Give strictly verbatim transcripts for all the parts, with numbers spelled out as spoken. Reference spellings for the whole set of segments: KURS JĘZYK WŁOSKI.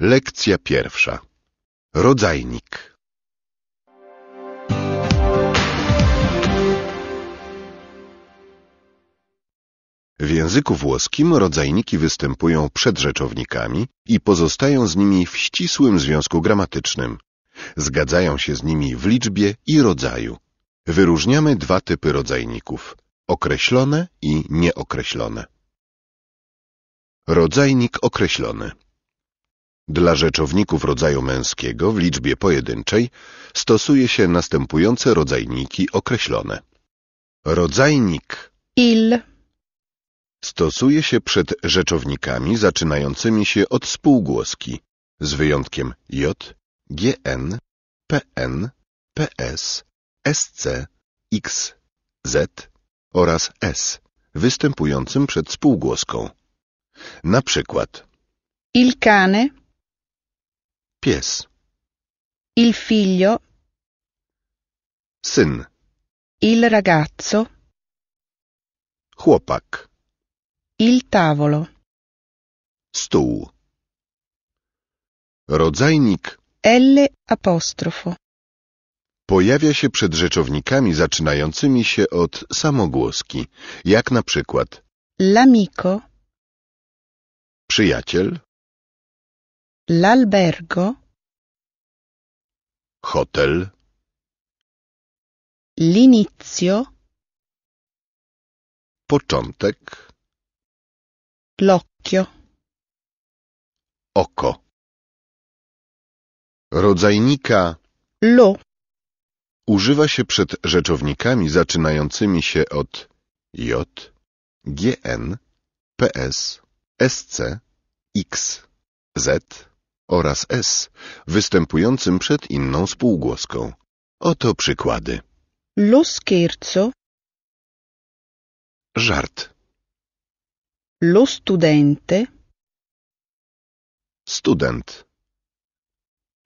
Lekcja pierwsza. Rodzajnik. W języku włoskim rodzajniki występują przed rzeczownikami i pozostają z nimi w ścisłym związku gramatycznym. Zgadzają się z nimi w liczbie i rodzaju. Wyróżniamy dwa typy rodzajników: określone i nieokreślone. Rodzajnik określony. Dla rzeczowników rodzaju męskiego w liczbie pojedynczej stosuje się następujące rodzajniki określone. Rodzajnik il stosuje się przed rzeczownikami zaczynającymi się od spółgłoski, z wyjątkiem j, gn, pn, ps, sc, x, z oraz s, występującym przed spółgłoską. Na przykład il cane, pies. Il figlio, syn. Il ragazzo, chłopak. Il tavolo, stół. Rodzajnik L apostrofo pojawia się przed rzeczownikami zaczynającymi się od samogłoski, jak na przykład l'amico, przyjaciel, l'albergo, hotel, l'inizio, początek, l'occhio, oko. Rodzajnika lo używa się przed rzeczownikami zaczynającymi się od j, gn, ps, sc, x, z oraz s, występującym przed inną spółgłoską. Oto przykłady. Lo scherzo, żart. Lo studente, student.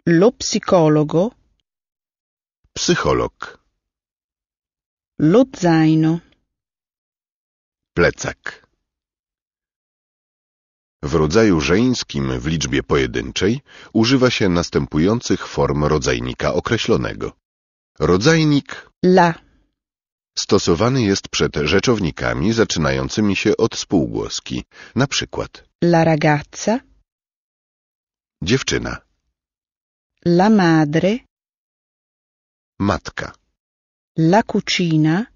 Lo psicologo, psycholog. Lo zaino, plecak. W rodzaju żeńskim w liczbie pojedynczej używa się następujących form rodzajnika określonego. Rodzajnik la stosowany jest przed rzeczownikami zaczynającymi się od spółgłoski, na przykład la ragazza, dziewczyna, la madre, matka, la cucina,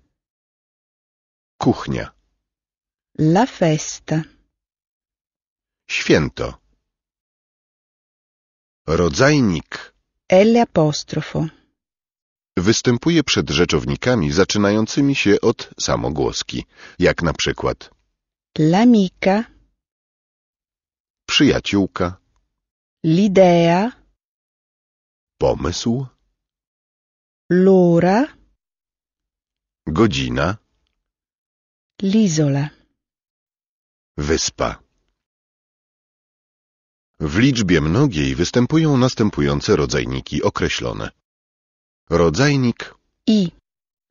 kuchnia, la festa, święto. Rodzajnik L apostrofo występuje przed rzeczownikami zaczynającymi się od samogłoski, jak na przykład l'amica, przyjaciółka, l'idea, pomysł, l'ora, godzina, l'isola, wyspa. W liczbie mnogiej występują następujące rodzajniki określone. Rodzajnik i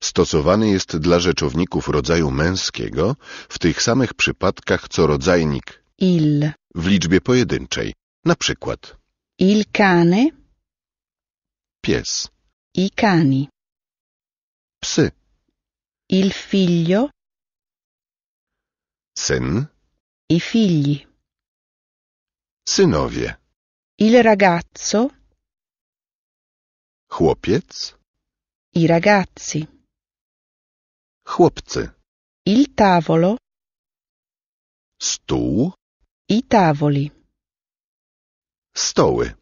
stosowany jest dla rzeczowników rodzaju męskiego w tych samych przypadkach co rodzajnik il w liczbie pojedynczej, na przykład il cane, pies, i cani, psy, il figlio, syn, i figli, synowie, il ragazzo, chłopiec, i ragazzi, chłopcy, il tavolo, stół, i tavoli, stoły.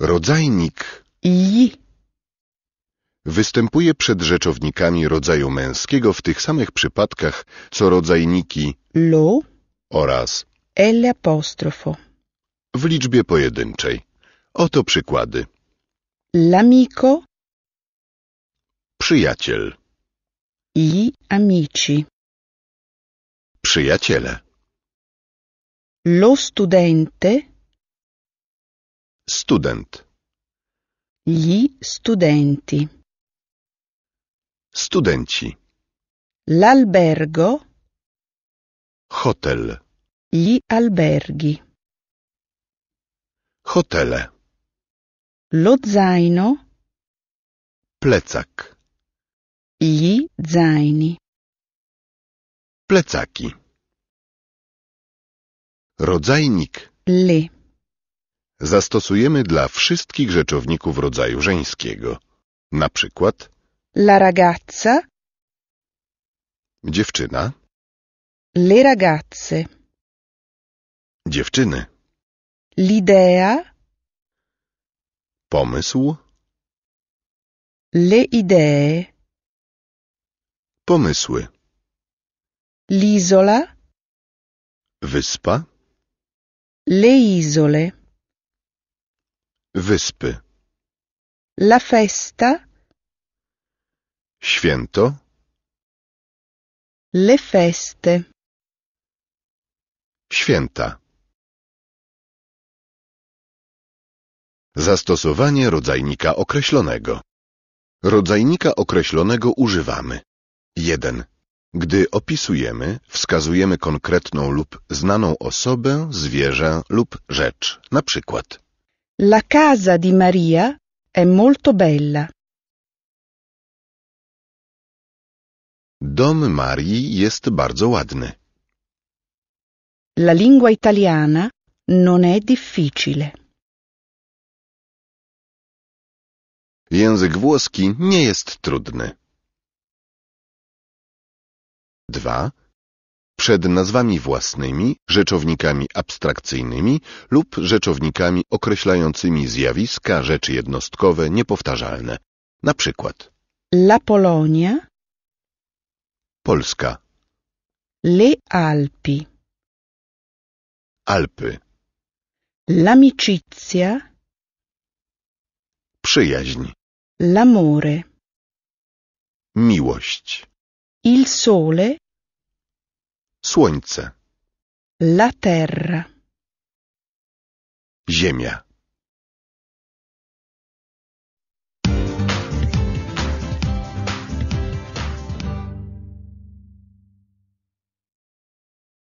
Rodzajnik i występuje przed rzeczownikami rodzaju męskiego w tych samych przypadkach co rodzajniki lo oraz l apostrofo w liczbie pojedynczej. Oto przykłady. L'amico, przyjaciel, i amici, przyjaciele, lo studente, student, gli studenti, studenci, l'albergo, hotel, gli alberghi, Hotele. Lodzajno. Plecak. I zajni. Plecaki. Rodzajnik. Le. Zastosujemy dla wszystkich rzeczowników rodzaju żeńskiego. Na przykład la ragazza. Dziewczyna. Le ragazze. Dziewczyny. L'idea. Pomysł. Le idee. Pomysły. L'isola. Wyspa. Le isole. Wyspy. La festa. Święto. Le feste. Święta. Zastosowanie rodzajnika określonego. Rodzajnika określonego używamy. jeden. Gdy opisujemy, wskazujemy konkretną lub znaną osobę, zwierzę lub rzecz. Na przykład La casa di Maria è molto bella. Dom Marii jest bardzo ładny. La lingua italiana non è difficile. Język włoski nie jest trudny. dwa. Przed nazwami własnymi, rzeczownikami abstrakcyjnymi lub rzeczownikami określającymi zjawiska, rzeczy jednostkowe, niepowtarzalne. Na przykład La Polonia. Polska. Le Alpi. Alpy. L'amicizia. Przyjaźń. L'amore. Miłość. Il sole. Słońce. La terra. Ziemia.